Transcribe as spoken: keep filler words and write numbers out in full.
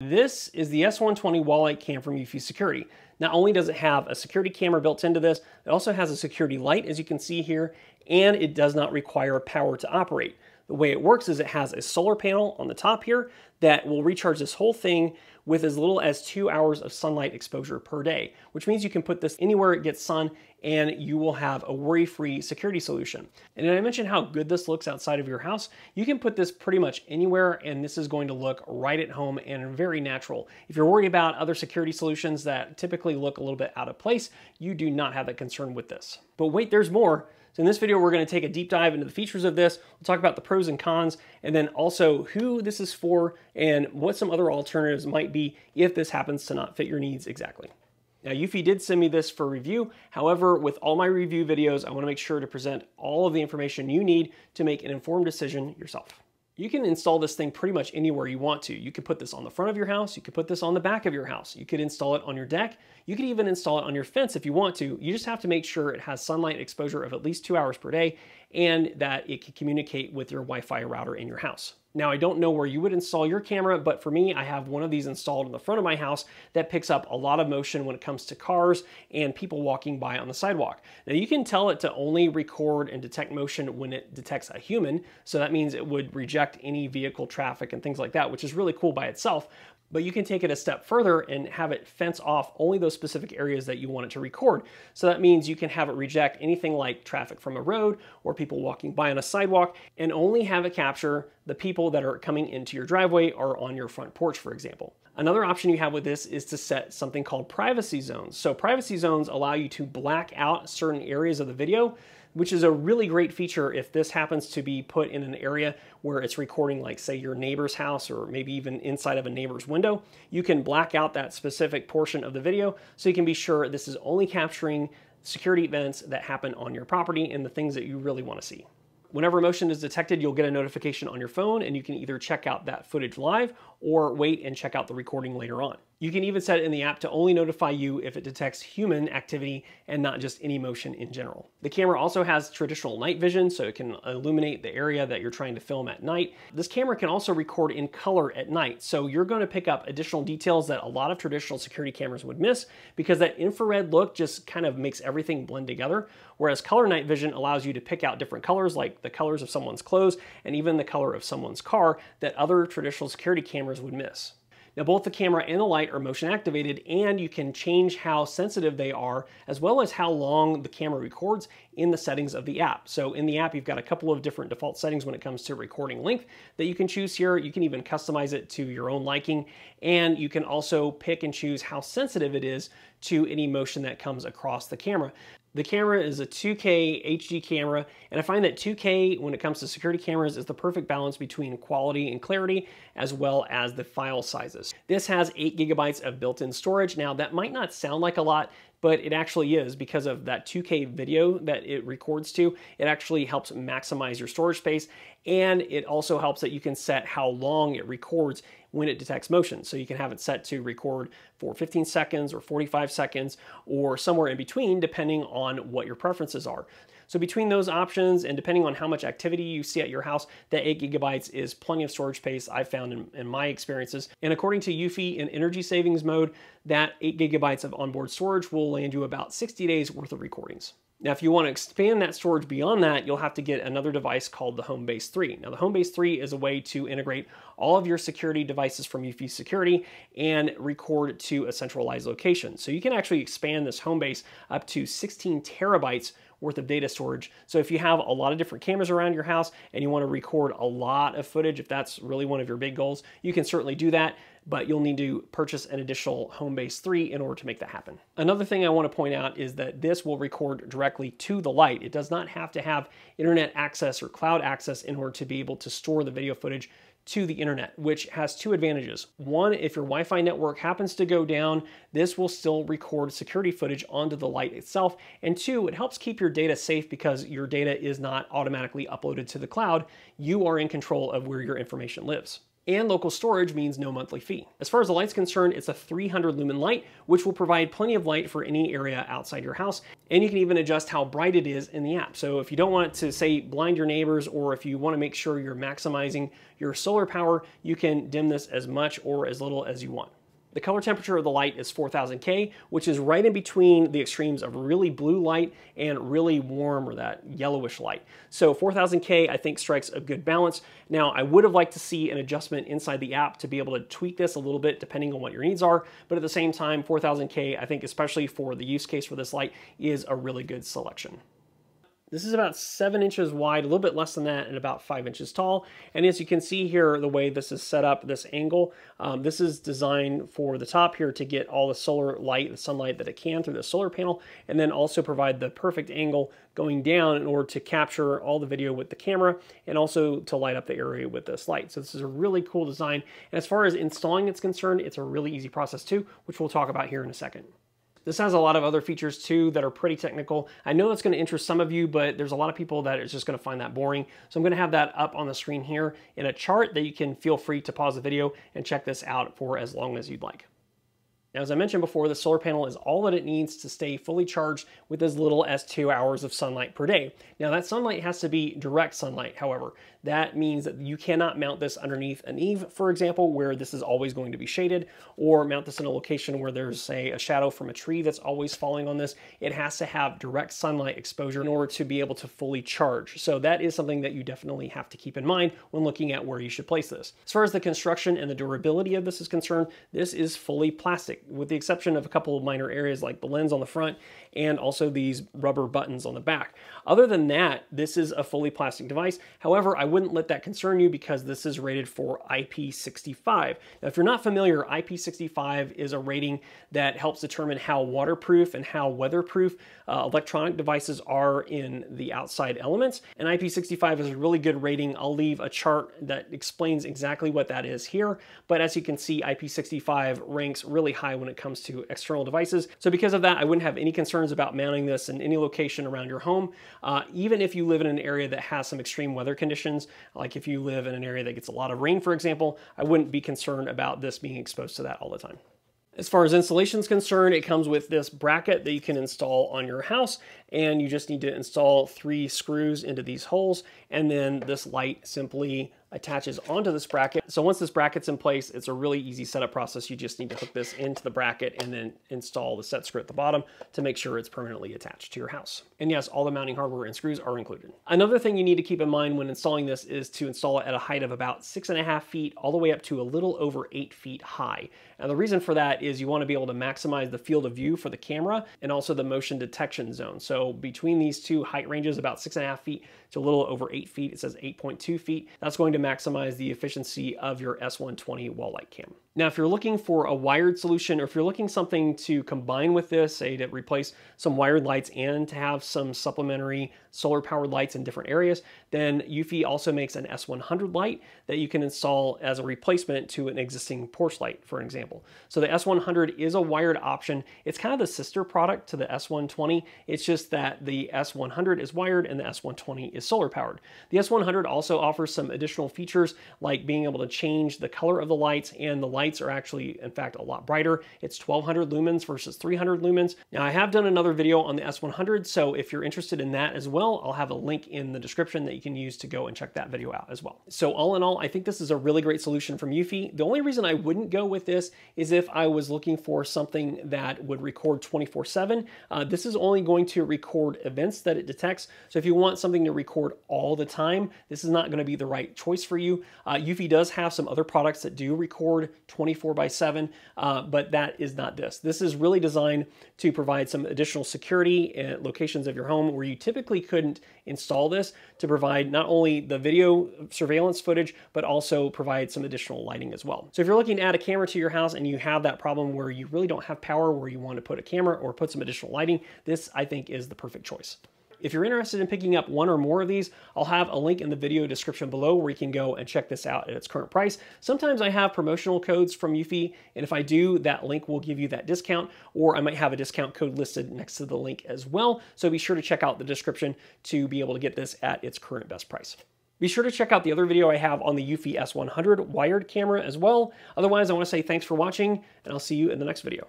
This is the S one twenty wall light cam from Eufy Security. Not only does it have a security camera built into this, it also has a security light, as you can see here, and it does not require power to operate. The way it works is it has a solar panel on the top here that will recharge this whole thing with as little as two hours of sunlight exposure per day, which means you can put this anywhere it gets sun and you will have a worry-free security solution. And did I mention how good this looks outside of your house? You can put this pretty much anywhere and this is going to look right at home and very natural. If you're worried about other security solutions that typically look a little bit out of place, you do not have that concern with this. But wait, there's more. So in this video, we're going to take a deep dive into the features of this. We'll talk about the pros and cons, and then also who this is for and what some other alternatives might be if this happens to not fit your needs exactly. Now, Eufy did send me this for review. However, with all my review videos, I want to make sure to present all of the information you need to make an informed decision yourself. You can install this thing pretty much anywhere you want to. You could put this on the front of your house. You could put this on the back of your house. You could install it on your deck. You could even install it on your fence if you want to. You just have to make sure it has sunlight exposure of at least two hours per day and that it can communicate with your Wi-Fi router in your house. Now, I don't know where you would install your camera, but for me, I have one of these installed in the front of my house that picks up a lot of motion when it comes to cars and people walking by on the sidewalk. Now, you can tell it to only record and detect motion when it detects a human, so that means it would reject any vehicle traffic and things like that, which is really cool by itself. But you can take it a step further and have it fence off only those specific areas that you want it to record. So that means you can have it reject anything like traffic from a road or people walking by on a sidewalk and only have it capture the people that are coming into your driveway or on your front porch, for example. Another option you have with this is to set something called privacy zones. So privacy zones allow you to black out certain areas of the video, which is a really great feature if this happens to be put in an area where it's recording, like say your neighbor's house or maybe even inside of a neighbor's window. You can black out that specific portion of the video so you can be sure this is only capturing security events that happen on your property and the things that you really want to see. Whenever motion is detected, you'll get a notification on your phone and you can either check out that footage live or wait and check out the recording later on. You can even set it in the app to only notify you if it detects human activity and not just any motion in general. The camera also has traditional night vision, so it can illuminate the area that you're trying to film at night. This camera can also record in color at night, so you're going to pick up additional details that a lot of traditional security cameras would miss because that infrared look just kind of makes everything blend together, whereas color night vision allows you to pick out different colors like the colors of someone's clothes and even the color of someone's car that other traditional security cameras would miss. Now, both the camera and the light are motion activated, and you can change how sensitive they are, as well as how long the camera records in the settings of the app. So in the app, you've got a couple of different default settings when it comes to recording length that you can choose here. You can even customize it to your own liking, and you can also pick and choose how sensitive it is to any motion that comes across the camera. The camera is a two K H D camera, and I find that two K, when it comes to security cameras, is the perfect balance between quality and clarity, as well as the file sizes. This has eight gigabytes of built-in storage. Now, that might not sound like a lot, but it actually is because of that two K video that it records to. It actually helps maximize your storage space, and it also helps that you can set how long it records when it detects motion. So you can have it set to record for fifteen seconds or forty-five seconds or somewhere in between, depending on what your preferences are. So between those options and depending on how much activity you see at your house, that eight gigabytes is plenty of storage space I've found in, in my experiences. And according to Eufy, in energy savings mode, that eight gigabytes of onboard storage will land you about sixty days worth of recordings. Now, if you want to expand that storage beyond that, you'll have to get another device called the Homebase three. Now, the Homebase three is a way to integrate all of your security devices from Eufy Security and record to a centralized location. So you can actually expand this Homebase up to sixteen terabytes worth of data storage. So if you have a lot of different cameras around your house and you want to record a lot of footage, if that's really one of your big goals, you can certainly do that, but you'll need to purchase an additional Homebase three in order to make that happen. Another thing I want to point out is that this will record directly to the light. It does not have to have internet access or cloud access in order to be able to store the video footage to the internet, which has two advantages. One, if your Wi-Fi network happens to go down, this will still record security footage onto the light itself. And two, it helps keep your data safe because your data is not automatically uploaded to the cloud. You are in control of where your information lives. and local storage means no monthly fee. As far as the light's concerned, it's a three hundred lumen light, which will provide plenty of light for any area outside your house, and you can even adjust how bright it is in the app. So if you don't want it to, say, blind your neighbors, or if you want to make sure you're maximizing your solar power, you can dim this as much or as little as you want. The color temperature of the light is four thousand K, which is right in between the extremes of really blue light and really warm or that yellowish light. So four thousand K I think strikes a good balance. Now I would have liked to see an adjustment inside the app to be able to tweak this a little bit depending on what your needs are, but at the same time four thousand K I think, especially for the use case for this light, is a really good selection. This is about seven inches wide, a little bit less than that, and about five inches tall. And as you can see here, the way this is set up, this angle, um, this is designed for the top here to get all the solar light, the sunlight that it can through the solar panel, and then also provide the perfect angle going down in order to capture all the video with the camera and also to light up the area with this light. So this is a really cool design. And as far as installing it's concerned, it's a really easy process too, which we'll talk about here in a second. This has a lot of other features too that are pretty technical. I know that's going to interest some of you, but there's a lot of people that is just going to find that boring. So I'm going to have that up on the screen here in a chart that you can feel free to pause the video and check this out for as long as you'd like. Now, as I mentioned before, the solar panel is all that it needs to stay fully charged with as little as two hours of sunlight per day. Now, that sunlight has to be direct sunlight, however. That means that you cannot mount this underneath an eave, for example, where this is always going to be shaded, or mount this in a location where there's, say, a shadow from a tree that's always falling on this. It has to have direct sunlight exposure in order to be able to fully charge. So that is something that you definitely have to keep in mind when looking at where you should place this. As far as the construction and the durability of this is concerned, this is fully plastic, with the exception of a couple of minor areas like the lens on the front and also these rubber buttons on the back. Other than that, this is a fully plastic device. However, I wouldn't let that concern you because this is rated for I P sixty-five. Now, if you're not familiar, I P sixty-five is a rating that helps determine how waterproof and how weatherproof uh, electronic devices are in the outside elements. And I P sixty-five is a really good rating. I'll leave a chart that explains exactly what that is here. But as you can see, I P sixty-five ranks really high when it comes to external devices. So because of that, I wouldn't have any concerns about mounting this in any location around your home. Uh, even if you live in an area that has some extreme weather conditions, like if you live in an area that gets a lot of rain, for example, I wouldn't be concerned about this being exposed to that all the time. As far as installation is concerned, it comes with this bracket that you can install on your house, and you just need to install three screws into these holes, and then this light simply attaches onto this bracket. So once this bracket's in place, it's a really easy setup process. You just need to hook this into the bracket and then install the set screw at the bottom to make sure it's permanently attached to your house. And yes, all the mounting hardware and screws are included. Another thing you need to keep in mind when installing this is to install it at a height of about six and a half feet all the way up to a little over eight feet high. And the reason for that is you want to be able to maximize the field of view for the camera and also the motion detection zone. So between these two height ranges, about six and a half feet to a little over eight feet, it says eight point two feet, that's going to maximize the efficiency of your S one twenty wall light cam. Now, if you're looking for a wired solution, or if you're looking something to combine with this, say to replace some wired lights and to have some supplementary solar powered lights in different areas, then Eufy also makes an S one hundred light that you can install as a replacement to an existing porch light, for example. So the S one hundred is a wired option. It's kind of the sister product to the S one twenty. It's just that the S one hundred is wired and the S one twenty is solar powered. The S one hundred also offers some additional features like being able to change the color of the lights, and the lights are actually, in fact, a lot brighter. It's twelve hundred lumens versus three hundred lumens. Now, I have done another video on the S one hundred, so if you're interested in that as well, I'll have a link in the description that you can use to go and check that video out as well. So all in all, I think this is a really great solution from Eufy. The only reason I wouldn't go with this is if I was looking for something that would record twenty-four seven. Uh, this is only going to record events that it detects. So if you want something to record all the time, this is not going to be the right choice for you. Uh, Eufy does have some other products that do record twenty-four by seven, uh, but that is not this. This is really designed to provide some additional security at locations of your home where you typically couldn't install this, to provide not only the video surveillance footage, but also provide some additional lighting as well. So if you're looking to add a camera to your house and you have that problem where you really don't have power, where you want to put a camera or put some additional lighting, this I think is the perfect choice. If you're interested in picking up one or more of these, I'll have a link in the video description below where you can go and check this out at its current price. Sometimes I have promotional codes from Eufy, and if I do, that link will give you that discount, or I might have a discount code listed next to the link as well. So be sure to check out the description to be able to get this at its current best price. Be sure to check out the other video I have on the Eufy S one hundred wired camera as well. Otherwise, I want to say thanks for watching, and I'll see you in the next video.